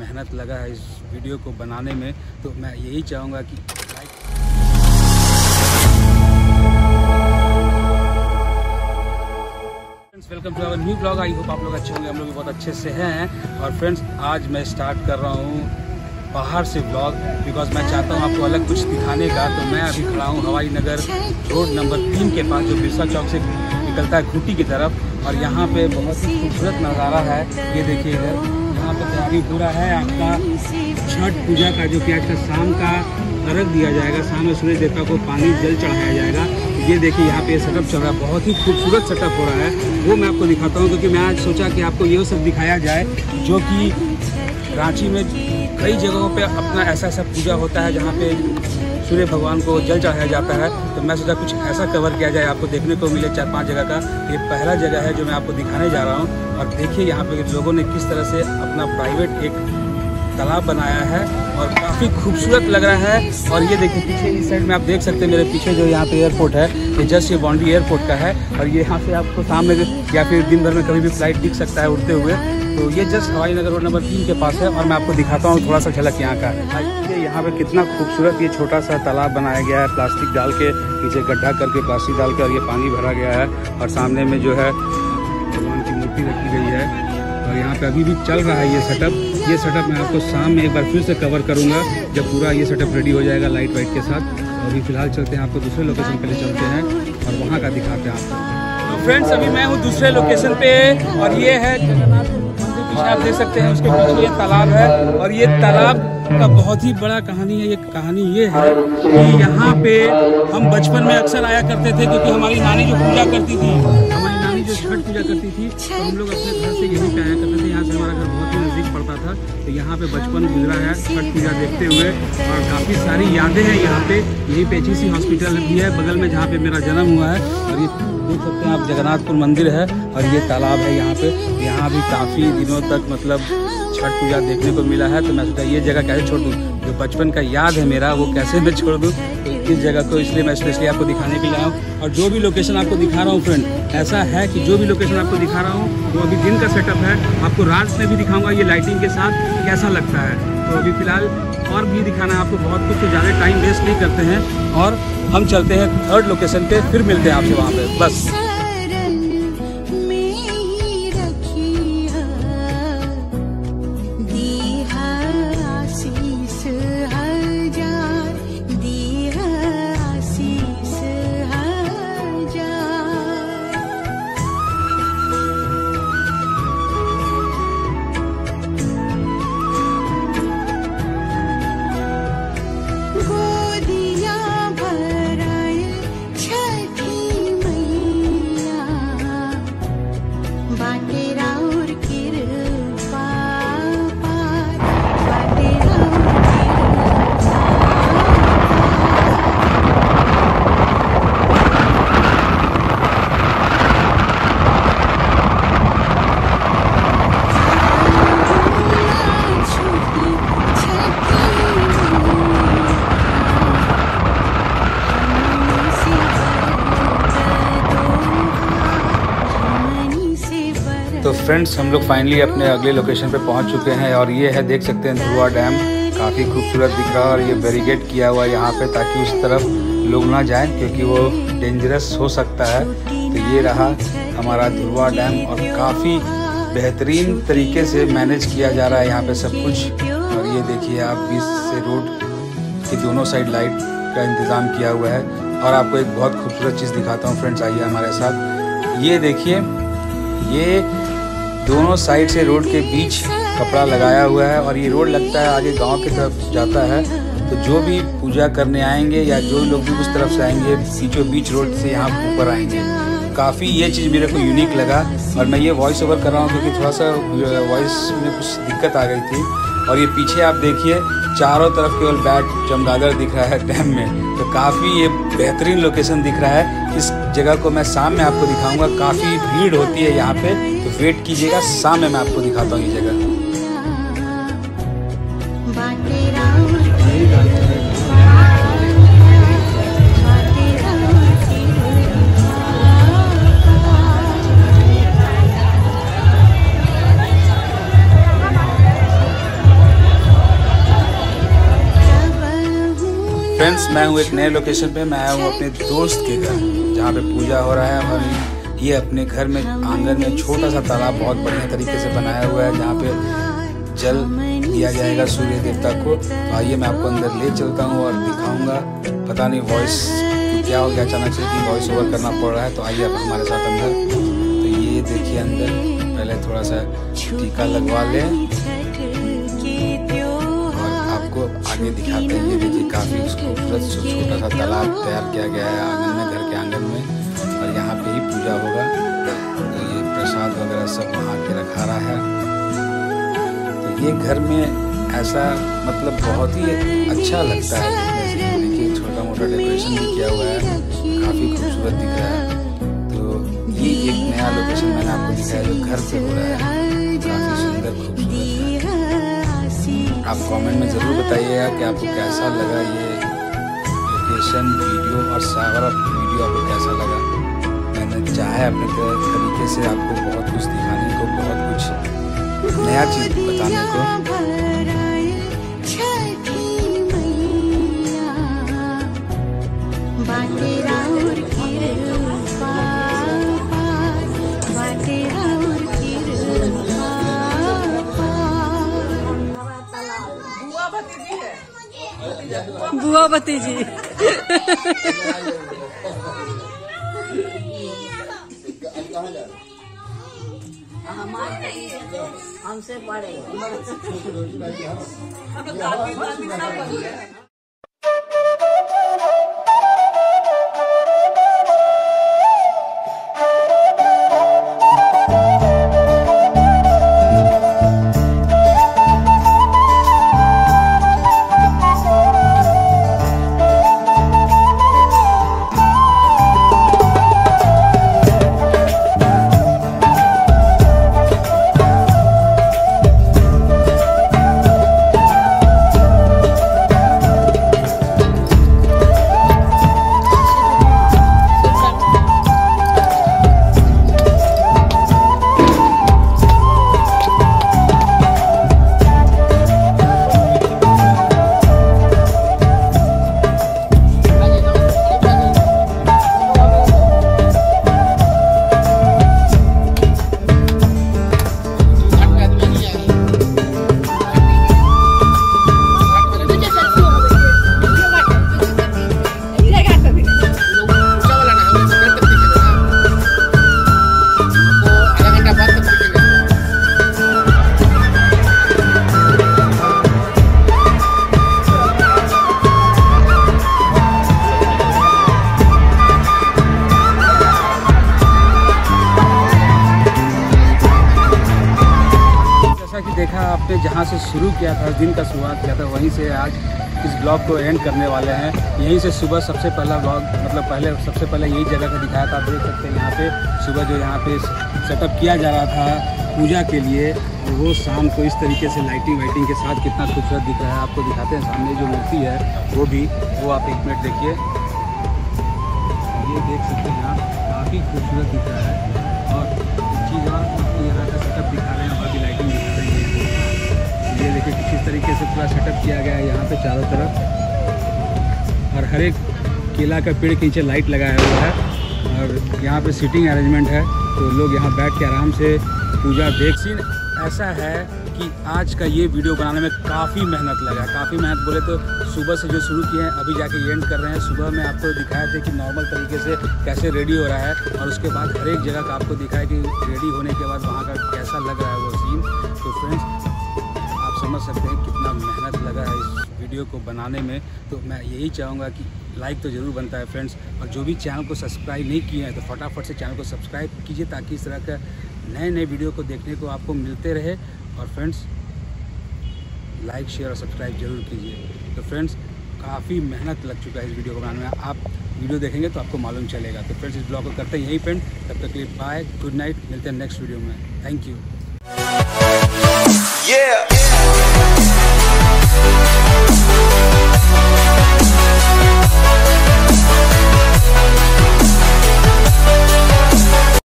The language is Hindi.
मेहनत लगा है इस वीडियो को बनाने में, तो मैं यही चाहूँगा कि welcome to our new blog. I hope आप लोग अच्छे होंगे, हम लोग भी बहुत अच्छे से हैं। और फ्रेंड्स, आज मैं स्टार्ट कर रहा हूँ बाहर से ब्लॉग, बिकॉज मैं चाहता हूँ आपको अलग कुछ दिखाने का। तो मैं अभी खड़ा हूँ हवाई नगर रोड नंबर 3 के पास, जो बिरसा चौक से निकलता है घुटी की तरफ। और यहाँ पे बहुत ही खूबसूरत नज़ारा है, ये देखिए इधर। यहाँ पर तैयारी पूरा है आपका छठ पूजा का, जो कि आज का शाम का अर्घ दिया जाएगा। शाम में सूर्य देवता को पानी जल चढ़ाया जाएगा। ये देखिए यहाँ पे सेटअप चल रहा है, बहुत ही खूबसूरत सेटअप हो रहा है, वो मैं आपको दिखाता हूँ। क्योंकि मैं आज सोचा कि आपको ये सब दिखाया जाए, जो कि रांची में कई जगहों पे अपना ऐसा ऐसा पूजा होता है जहाँ पे सूर्य भगवान को जल चढ़ाया जाता है। तो मैं सोचा कुछ ऐसा कवर किया जाए, आपको देखने को मिले 4-5 जगह का। ये पहला जगह है जो मैं आपको दिखाने जा रहा हूँ। और देखिए यहाँ पर लोगों ने किस तरह से अपना प्राइवेट एक तालाब बनाया है और काफ़ी खूबसूरत लग रहा है। और ये देखिए पीछे इस साइड में आप देख सकते हैं, मेरे पीछे जो यहाँ पे एयरपोर्ट है, ये जस्ट ये बाउंड्री एयरपोर्ट का है। और ये यहाँ से आपको शाम में या फिर दिन भर में कभी भी फ्लाइट दिख सकता है उड़ते हुए। तो ये जस्ट हवाई नगर रोड नंबर 3 के पास है। और मैं आपको दिखाता हूँ थोड़ा सा झलक यहाँ का। यहाँ पर कितना खूबसूरत ये छोटा सा तालाब बनाया गया है, प्लास्टिक डाल के नीचे गड्ढा करके प्लास्टिक डाल के, और ये पानी भरा गया है। और सामने में जो है भगवान की मूर्ति रखी गई है। और यहाँ पे अभी भी चल रहा है ये सेटअप। मैं आपको शाम में एक बार फिर से कवर करूँगा, जब पूरा ये सेटअप रेडी हो जाएगा लाइट वाइट के साथ। अभी फिलहाल चलते हैं, आपको दूसरे लोकेशन पे ले चलते हैं और वहाँ का दिखाते हैं आपको। तो फ्रेंड्स, अभी मैं हूँ दूसरे लोकेशन पे, और ये है जगन्नाथपुर मंदिर, पीछे आप देख सकते हैं। उसके पीछे ये तालाब है, और ये तालाब का बहुत ही बड़ा कहानी है। ये कहानी ये है कि यहाँ पे हम बचपन में अक्सर आया करते थे, क्योंकि हमारी नानी जो पूजा करती थी, हमारी नानी जो छठ पूजा करती थी, तो हम लोग अपने घर से यहीं पे आया करते थे। यहाँ से हमारा घर बहुत ही नज़दीक पड़ता था। तो यहाँ पे बचपन गुजरा है छठ पूजा देखते हुए, और काफ़ी सारी यादें हैं यहाँ पे। यहीं पे HEC हॉस्पिटल भी है बगल में, जहाँ पे मेरा जन्म हुआ है। और ये देख सकते हैं आप, जगन्नाथपुर मंदिर है और ये तालाब है यहाँ पे। यहाँ भी काफ़ी दिनों तक मतलब छठ पूजा देखने को मिला है। तो मैं सोचा ये जगह कैसे छोड़ दूँ, जो बचपन का याद है मेरा, वो कैसे मैं छोड़ दूँ इस जगह को। इसलिए मैं स्पेशली आपको दिखाने के लिए आया हूँ। और जो भी लोकेशन आपको दिखा रहा हूँ फ्रेंड, ऐसा है कि जो भी लोकेशन आपको दिखा रहा हूँ, वो अभी दिन का सेटअप है। आपको रात में भी दिखाऊँगा ये लाइटिंग के साथ कैसा लगता है। तो अभी फ़िलहाल और भी दिखाना है आपको बहुत कुछ, तो ज़्यादा टाइम वेस्ट नहीं करते हैं और हम चलते हैं 3rd लोकेशन पर। फिर मिलते हैं आपसे वहाँ पर। बस फ्रेंड्स, हम लोग फाइनली अपने अगले लोकेशन पे पहुंच चुके हैं। और ये है, देख सकते हैं दुर्वा डैम, काफ़ी खूबसूरत दिख रहा है। और ये बैरिकेड किया हुआ है यहाँ पे, ताकि उस तरफ लोग ना जाएं, क्योंकि वो डेंजरस हो सकता है। तो ये रहा हमारा दुर्वा डैम, और काफ़ी बेहतरीन तरीके से मैनेज किया जा रहा है यहाँ पे सब कुछ। और ये देखिए आप, बीच से रोड की दोनों साइड लाइट का इंतज़ाम किया हुआ है। और आपको एक बहुत खूबसूरत चीज़ दिखाता हूँ फ्रेंड्स, आइए हमारे साथ। ये देखिए, ये दोनों साइड से रोड के बीच कपड़ा लगाया हुआ है। और ये रोड लगता है आगे गांव की तरफ जाता है। तो जो भी पूजा करने आएंगे या जो लोग भी उस तरफ से आएंगे, बीचों बीच रोड से यहाँ ऊपर आएंगे। काफ़ी ये चीज़ मेरे को यूनिक लगा। और मैं ये वॉइस ओवर कर रहा हूँ क्योंकि थोड़ा सा वॉइस में कुछ दिक्कत आ गई थी। और ये पीछे आप देखिए, चारों तरफ केवल बैट चमगादड़ दिख रहा है डैम में। तो काफ़ी ये बेहतरीन लोकेशन दिख रहा है। इस जगह को मैं शाम में आपको दिखाऊंगा। काफ़ी भीड़ होती है यहाँ पे, तो वेट कीजिएगा, शाम में मैं आपको दिखाता हूँ ये जगह। फ्रेंड्स, मैं हूँ एक नए लोकेशन पे। मैं आया हूँ अपने दोस्त के घर जहाँ पे पूजा हो रहा है। और ये अपने घर में आंगन में छोटा सा तालाब बहुत बढ़िया तरीके से बनाया हुआ है जहाँ पे जल दिया जाएगा सूर्य देवता को। तो आइए मैं आपको अंदर ले चलता हूँ और दिखाऊंगा। पता नहीं वॉइस क्या हो गया, अचानक से वॉइस ओवर करना पड़ रहा है। तो आइए आप हमारे साथ अंदर। तो ये देखिए अंदर, पहले थोड़ा सा टीका लगवा लें। आगे दिखाते हैं, ये देखिए काफी खूबसूरत छोटा सा तालाब तैयार किया गया है आंगन में, घर के आंगन में। और यहाँ पे ही पूजा होगा। तो ये प्रसाद वगैरह सब वहाँ के रखा रहा है। तो ये घर में ऐसा मतलब बहुत ही अच्छा लगता है। देखिए छोटा मोटा डेकोरेशन भी किया हुआ है, काफी खूबसूरत दिख रहा है। तो ये एक नया लोकेशन मैंने आपको दिखाया जो घर पे हो रहा है, काफी सुंदर खूबसूरत है। आप कमेंट में ज़रूर बताइएगा कि आपको कैसा लगा ये लोकेशन वीडियो और सारा वीडियो आपको कैसा लगा। मैंने चाहे अपने तरीके से आपको बहुत कुछ दिखाने को, बहुत कुछ नया चीज़ बताने को। बुआ भतीजी हमसे बड़े। देखा आपने जहाँ से शुरू किया था, दिन का शुरुआत किया था, वहीं से आज इस ब्लॉग को एंड करने वाले हैं। यहीं से सुबह सबसे पहला ब्लॉग सबसे पहले यही जगह का दिखाया था। आप देख सकते हैं यहाँ पे सुबह जो यहाँ पे सेटअप किया जा रहा था पूजा के लिए, वो शाम को इस तरीके से लाइटिंग वाइटिंग के साथ कितना खूबसूरत दिख रहा है। आपको दिखाते हैं सामने जो मूर्ति है वो आप एक मिनट देखिए। ये देख सकते हैं आप, काफ़ी खूबसूरत दिख रहा है। और चीज़ और यहाँ का सेटअप दिखा रहे हैं, वहाँ की लाइटिंग दिखा रही है। ये देखिए किस तरीके से पूरा सेटअप किया गया है यहाँ पे चारों तरफ। और हर एक केला का पेड़ के नीचे लाइट लगाया हुआ है। और यहाँ पे सीटिंग अरेंजमेंट है, तो लोग यहाँ बैठ के आराम से पूजा देख। सीन ऐसा है कि आज का ये वीडियो बनाने में काफ़ी मेहनत लगा। काफ़ी मेहनत बोले तो सुबह से जो शुरू किए हैं अभी जाके एंड कर रहे हैं। सुबह में आपको दिखाया था कि नॉर्मल तरीके से कैसे रेडी हो रहा है, और उसके बाद हर एक जगह का आपको दिखाया कि रेडी होने के बाद वहाँ का कैसा लग रहा है वो सीन। तो फ्रेंड्स समझ सकते हैं कितना मेहनत लगा है इस वीडियो को बनाने में। तो मैं यही चाहूँगा कि लाइक तो ज़रूर बनता है फ्रेंड्स, और जो भी चैनल को सब्सक्राइब नहीं किए हैं तो फटाफट से चैनल को सब्सक्राइब कीजिए ताकि इस तरह का नए नए वीडियो को देखने को आपको मिलते रहे। और फ्रेंड्स लाइक शेयर और सब्सक्राइब जरूर कीजिए। तो फ्रेंड्स काफ़ी मेहनत लग चुका है इस वीडियो को बनाने में, आप वीडियो देखेंगे तो आपको मालूम चलेगा। तो फ्रेंड्स इस ब्लॉग को करते हैं यही फ्रेंड, तब तक के लिए बाय, गुड नाइट, मिलते हैं नेक्स्ट वीडियो में। Thank you.